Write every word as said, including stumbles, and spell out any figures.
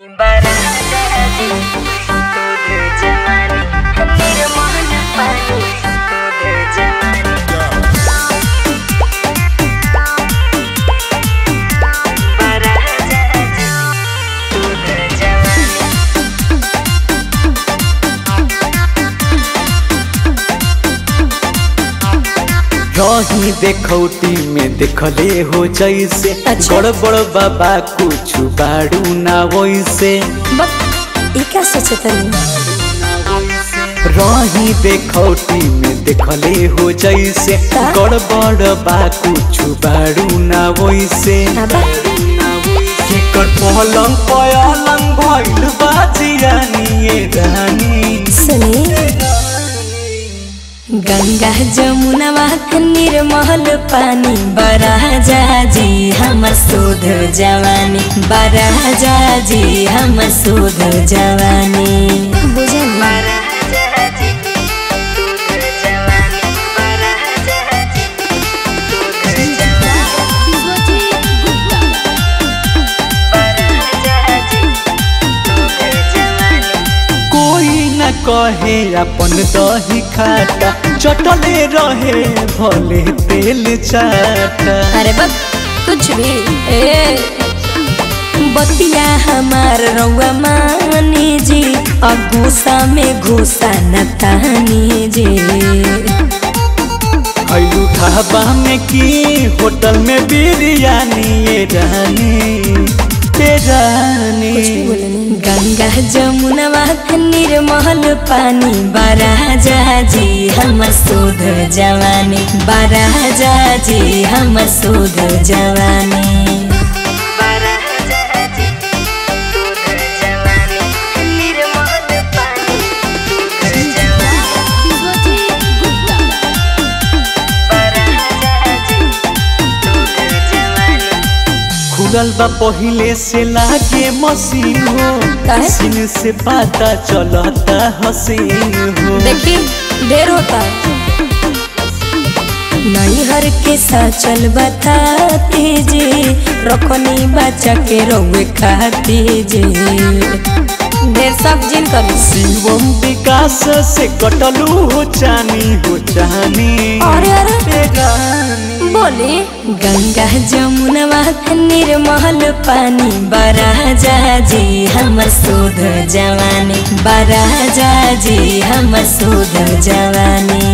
रही देखौती में देखले हो जैसे गड़बड़ बाबा कुछ बाड़ू ना वैसे रही देखौती में देखले हो जैसे गड़बड़ बा कुछ बाड़ू ना वैसे पलंग पलंग भइल बा जियानी रानी गंगा जमुना के निर्मल पानी बराजा जी हमर शुद्ध जवानी बराजा जी हमर शुद्ध जवानी कहे अपन दही खाता चटले रहे भले तेल चाटा। अरे बस कुछ भी बतिया हमार रउआ मानी जी अगुसा में घुसा न तानी जी आलू ढाबा में की होटल में बिरयानी ये रानी गंगा जमुना के निर्मल पानी बराजा जी हमर शुद्ध जवानी बराजा जी हमर शुद्ध जवानी बा पहले से लागे मसीन हो हसीन से पता चलता हसीन हो देखी ढेर होता नहीं हर के साथ चल बताते जे रखनी बच्चा के रोए खाते जे ढेर सब जिन कर शिवम विकास से कटलू हो चानी हो चानी अरे अरे बोले गंगा जमुना के निर्मल पानी बराजा जी हमर शुद्ध जवानी बराजा जी हमर शुद्ध जवानी।